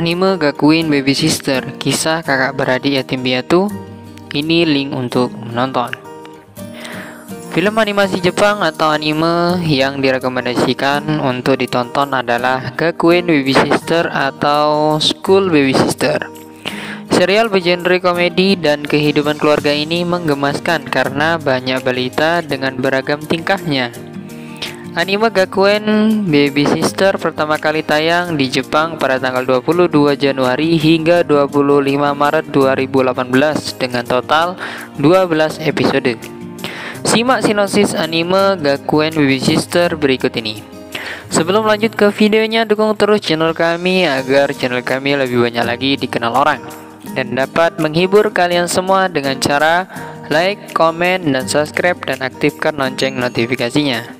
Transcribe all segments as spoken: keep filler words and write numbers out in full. Anime Gakuen Babysitters, kisah kakak beradik yatim piatu. Ini link untuk menonton. Film animasi Jepang atau anime yang direkomendasikan untuk ditonton adalah Gakuen Babysitters atau School Babysitters. Serial bergenre komedi dan kehidupan keluarga ini menggemaskan karena banyak balita dengan beragam tingkahnya. Anime Gakuen Babysitters pertama kali tayang di Jepang pada tanggal dua puluh dua Januari hingga dua puluh lima Maret dua ribu delapan belas dengan total dua belas episode. Simak sinopsis anime Gakuen Babysitters berikut ini. Sebelum lanjut ke videonya, dukung terus channel kami agar channel kami lebih banyak lagi dikenal orang dan dapat menghibur kalian semua dengan cara like, komen, dan subscribe, dan aktifkan lonceng notifikasinya.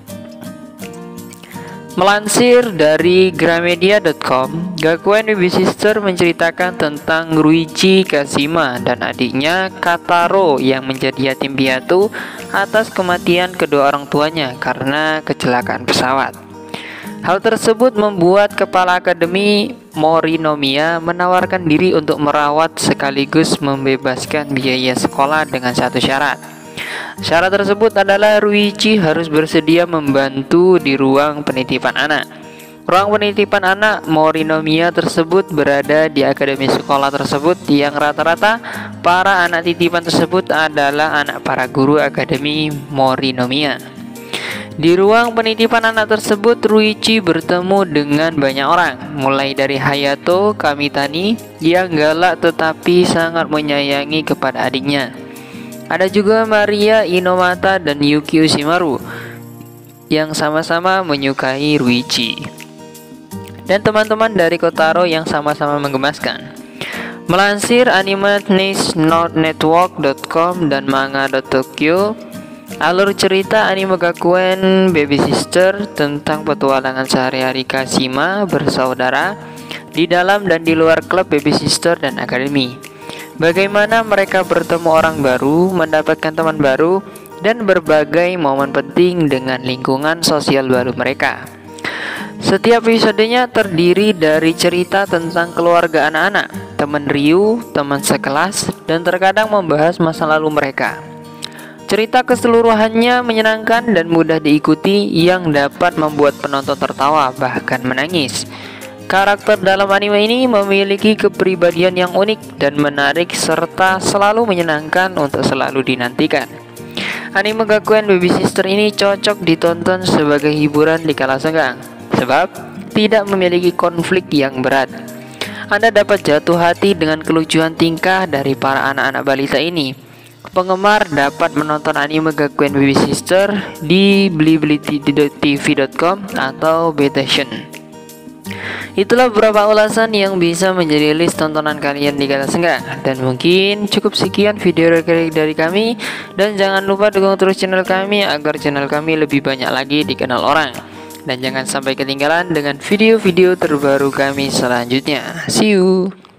Melansir dari gramedia dot com, Gakuen Babysitters menceritakan tentang Ryuuichi Kashima dan adiknya Kotaro yang menjadi yatim piatu atas kematian kedua orang tuanya karena kecelakaan pesawat. Hal tersebut membuat kepala akademi Morinomiya menawarkan diri untuk merawat sekaligus membebaskan biaya sekolah dengan satu syarat. Syarat tersebut adalah Ryuichi harus bersedia membantu di ruang penitipan anak. Ruang penitipan anak Morinomiya tersebut berada di akademi sekolah tersebut yang rata-rata para anak titipan tersebut adalah anak para guru akademi Morinomiya. Di ruang penitipan anak tersebut, Ryuichi bertemu dengan banyak orang, mulai dari Hayato Kamitani yang galak tetapi sangat menyayangi kepada adiknya. Ada juga Maria Inomata dan Yuki Ushimaru yang sama-sama menyukai Ryuichi, dan teman-teman dari Kotaro yang sama-sama menggemaskan. Melansir anime news network dot com dan manga dot tokyo, alur cerita anime Gakuen Babysitters tentang petualangan sehari-hari Kashima bersaudara di dalam dan di luar klub Babysitters dan akademi. Bagaimana mereka bertemu orang baru, mendapatkan teman baru, dan berbagai momen penting dengan lingkungan sosial baru mereka. Setiap episodenya terdiri dari cerita tentang keluarga anak-anak, teman Ryu, teman sekelas, dan terkadang membahas masa lalu mereka. Cerita keseluruhannya menyenangkan dan mudah diikuti yang dapat membuat penonton tertawa, bahkan menangis. Karakter dalam anime ini memiliki kepribadian yang unik dan menarik serta selalu menyenangkan untuk selalu dinantikan. Anime Gakuen Babysitters ini cocok ditonton sebagai hiburan di kala senggang, sebab tidak memiliki konflik yang berat. Anda dapat jatuh hati dengan kelucuan tingkah dari para anak-anak balita ini. Penggemar dapat menonton anime Gakuen Babysitters di bilibili titik t v dot com atau Bstation. Itulah beberapa ulasan yang bisa menjadi list tontonan kalian di kala senggang. Dan mungkin cukup sekian video rekomendasi dari kami. Dan jangan lupa dukung terus channel kami agar channel kami lebih banyak lagi dikenal orang. Dan jangan sampai ketinggalan dengan video-video terbaru kami selanjutnya. See you.